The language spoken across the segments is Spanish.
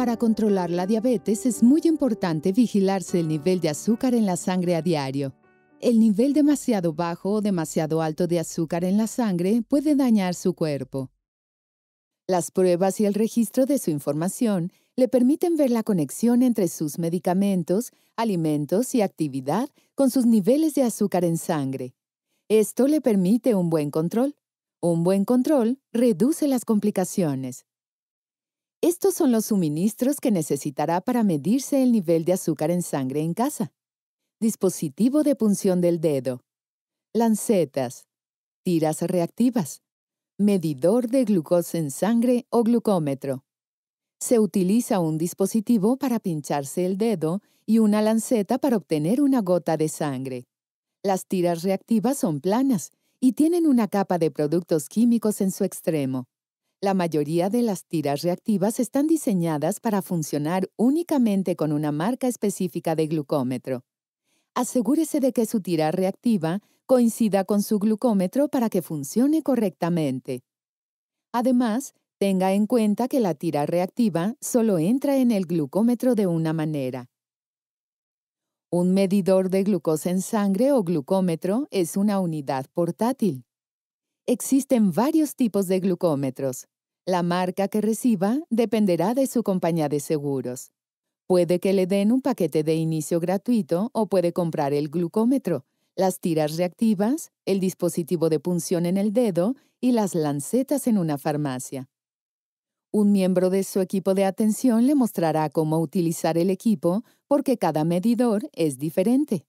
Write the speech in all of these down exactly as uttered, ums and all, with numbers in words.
Para controlar la diabetes es muy importante vigilarse el nivel de azúcar en la sangre a diario. El nivel demasiado bajo o demasiado alto de azúcar en la sangre puede dañar su cuerpo. Las pruebas y el registro de su información le permiten ver la conexión entre sus medicamentos, alimentos y actividad con sus niveles de azúcar en sangre. Esto le permite un buen control. Un buen control reduce las complicaciones. Estos son los suministros que necesitará para medirse el nivel de azúcar en sangre en casa. Dispositivo de punción del dedo. Lancetas. Tiras reactivas. Medidor de glucosa en sangre o glucómetro. Se utiliza un dispositivo para pincharse el dedo y una lanceta para obtener una gota de sangre. Las tiras reactivas son planas y tienen una capa de productos químicos en su extremo. La mayoría de las tiras reactivas están diseñadas para funcionar únicamente con una marca específica de glucómetro. Asegúrese de que su tira reactiva coincida con su glucómetro para que funcione correctamente. Además, tenga en cuenta que la tira reactiva solo entra en el glucómetro de una manera. Un medidor de glucosa en sangre o glucómetro es una unidad portátil. Existen varios tipos de glucómetros. La marca que reciba dependerá de su compañía de seguros. Puede que le den un paquete de inicio gratuito o puede comprar el glucómetro, las tiras reactivas, el dispositivo de punción en el dedo y las lancetas en una farmacia. Un miembro de su equipo de atención le mostrará cómo utilizar el equipo porque cada medidor es diferente.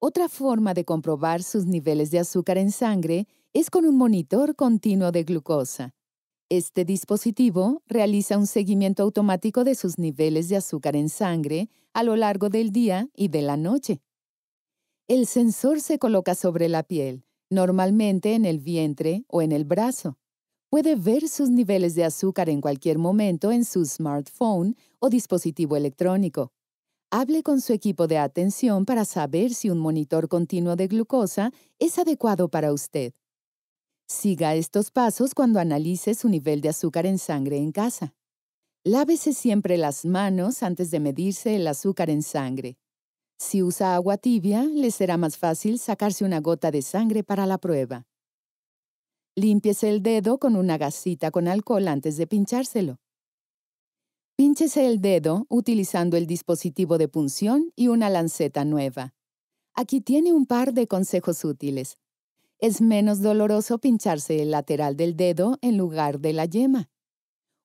Otra forma de comprobar sus niveles de azúcar en sangre es con un monitor continuo de glucosa. Este dispositivo realiza un seguimiento automático de sus niveles de azúcar en sangre a lo largo del día y de la noche. El sensor se coloca sobre la piel, normalmente en el vientre o en el brazo. Puede ver sus niveles de azúcar en cualquier momento en su smartphone o dispositivo electrónico. Hable con su equipo de atención para saber si un monitor continuo de glucosa es adecuado para usted. Siga estos pasos cuando analice su nivel de azúcar en sangre en casa. Lávese siempre las manos antes de medirse el azúcar en sangre. Si usa agua tibia, le será más fácil sacarse una gota de sangre para la prueba. Límpiese el dedo con una gasita con alcohol antes de pinchárselo. Pínchese el dedo utilizando el dispositivo de punción y una lanceta nueva. Aquí tiene un par de consejos útiles. Es menos doloroso pincharse el lateral del dedo en lugar de la yema.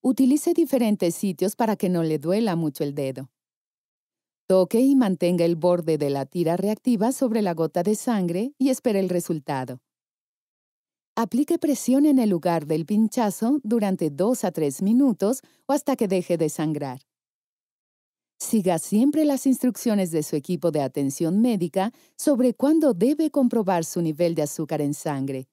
Utilice diferentes sitios para que no le duela mucho el dedo. Toque y mantenga el borde de la tira reactiva sobre la gota de sangre y espere el resultado. Aplique presión en el lugar del pinchazo durante dos a tres minutos o hasta que deje de sangrar. Siga siempre las instrucciones de su equipo de atención médica sobre cuándo debe comprobar su nivel de azúcar en sangre.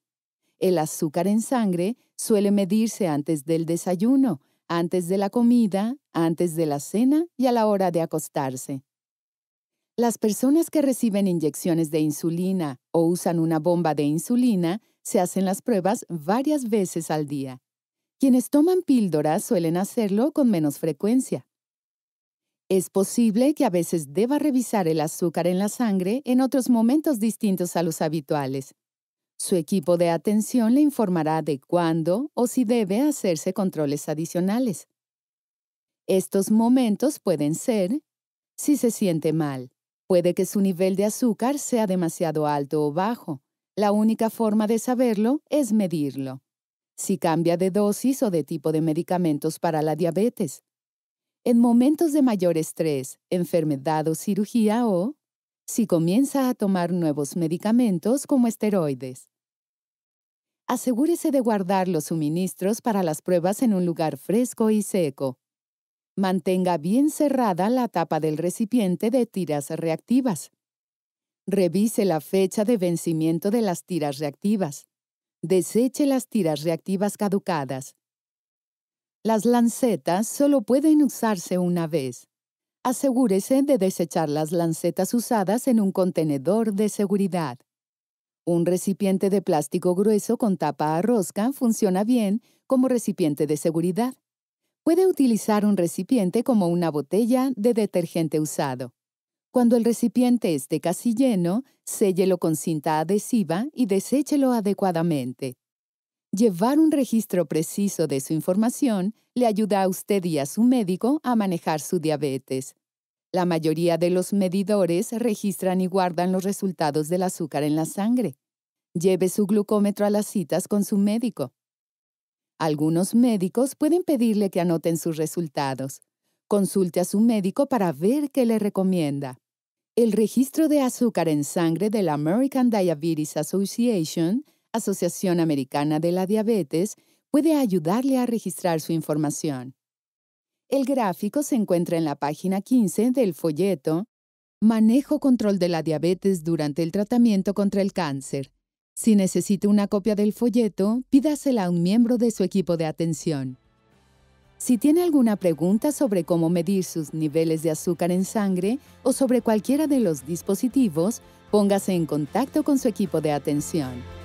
El azúcar en sangre suele medirse antes del desayuno, antes de la comida, antes de la cena y a la hora de acostarse. Las personas que reciben inyecciones de insulina o usan una bomba de insulina se hacen las pruebas varias veces al día. Quienes toman píldoras suelen hacerlo con menos frecuencia. Es posible que a veces deba revisar el azúcar en la sangre en otros momentos distintos a los habituales. Su equipo de atención le informará de cuándo o si debe hacerse controles adicionales. Estos momentos pueden ser: si se siente mal, puede que su nivel de azúcar sea demasiado alto o bajo. La única forma de saberlo es medirlo. Si cambia de dosis o de tipo de medicamentos para la diabetes. En momentos de mayor estrés, enfermedad o cirugía, o si comienza a tomar nuevos medicamentos como esteroides. Asegúrese de guardar los suministros para las pruebas en un lugar fresco y seco. Mantenga bien cerrada la tapa del recipiente de tiras reactivas. Revise la fecha de vencimiento de las tiras reactivas. Deseche las tiras reactivas caducadas. Las lancetas solo pueden usarse una vez. Asegúrese de desechar las lancetas usadas en un contenedor de seguridad. Un recipiente de plástico grueso con tapa a rosca funciona bien como recipiente de seguridad. Puede utilizar un recipiente como una botella de detergente usado. Cuando el recipiente esté casi lleno, séllelo con cinta adhesiva y deséchelo adecuadamente. Llevar un registro preciso de su información le ayuda a usted y a su médico a manejar su diabetes. La mayoría de los medidores registran y guardan los resultados del azúcar en la sangre. Lleve su glucómetro a las citas con su médico. Algunos médicos pueden pedirle que anoten sus resultados. Consulte a su médico para ver qué le recomienda. El registro de azúcar en sangre de la American Diabetes Association, Asociación Americana de la Diabetes, puede ayudarle a registrar su información. El gráfico se encuentra en la página quince del folleto Manejo control de la diabetes durante el tratamiento contra el cáncer. Si necesita una copia del folleto, pídasela a un miembro de su equipo de atención. Si tiene alguna pregunta sobre cómo medir sus niveles de azúcar en sangre o sobre cualquiera de los dispositivos, póngase en contacto con su equipo de atención.